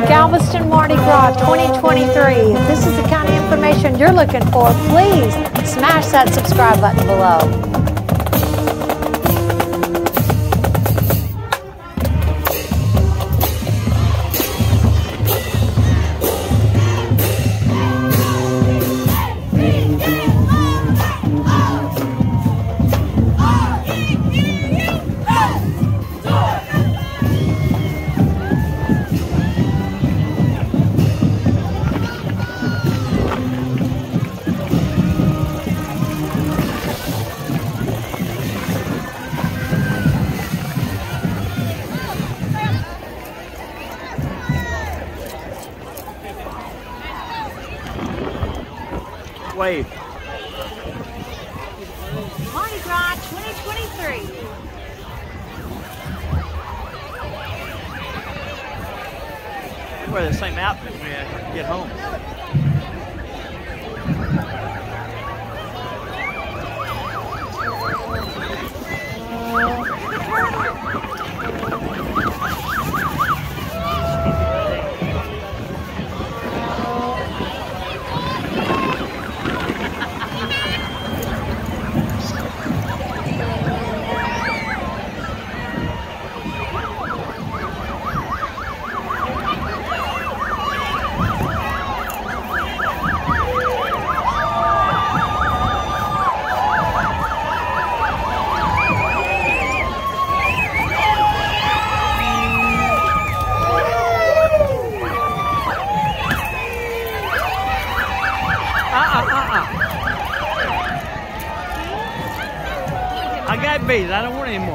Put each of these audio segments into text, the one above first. to Galveston Mardi Gras 2023. If this is the kind of information you're looking for, please smash that subscribe button below. Wave. Mardi Gras 2023. We wear the same outfit when we get home. I got bees, I don't want any more.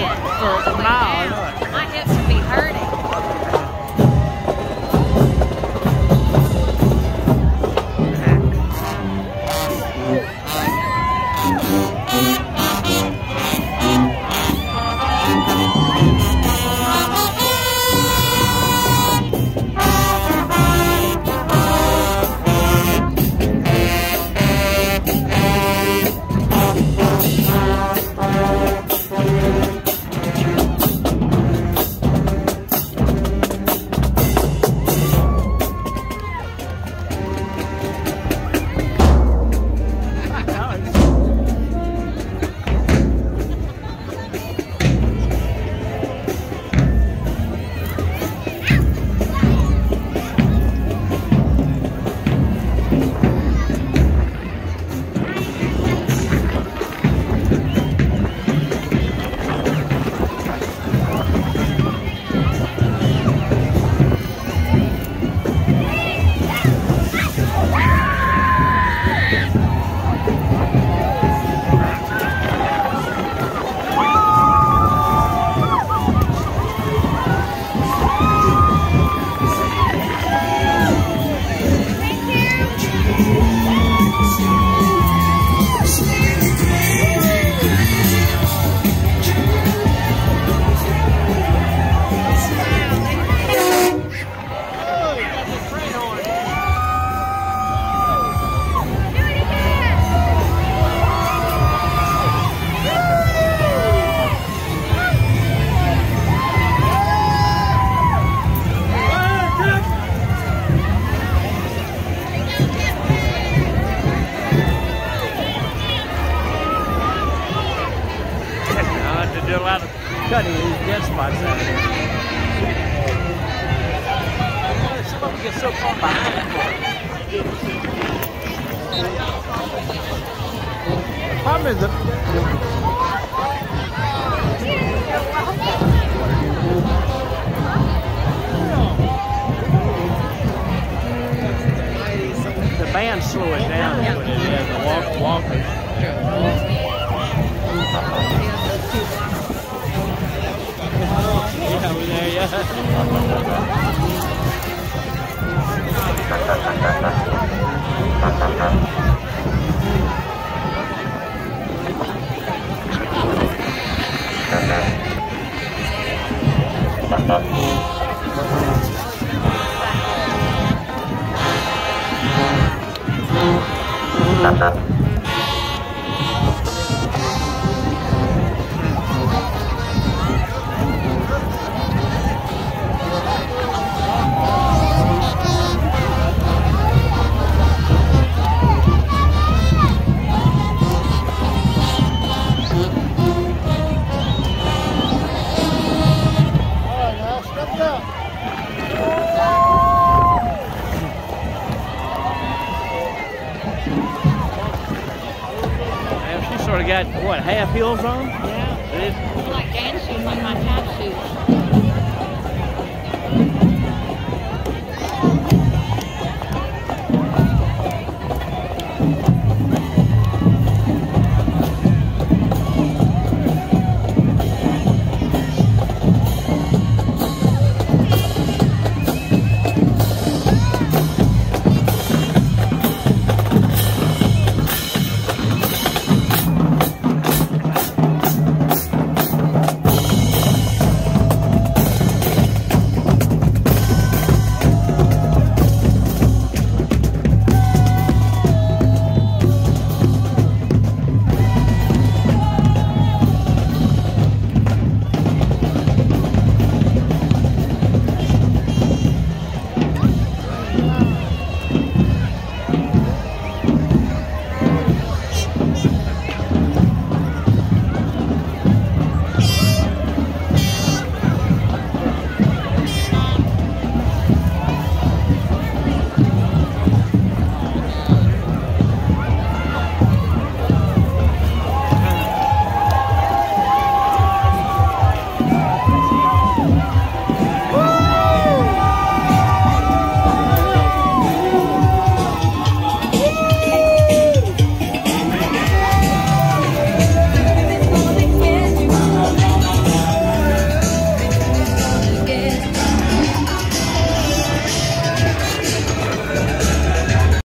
all for miles. My hips would be hurting. A lot of cutting these dead spots out here. Some of them get so far behind it. The problem is the band slow it down when it is walking. Yeah, we're there, yeah. Got what, half heels on?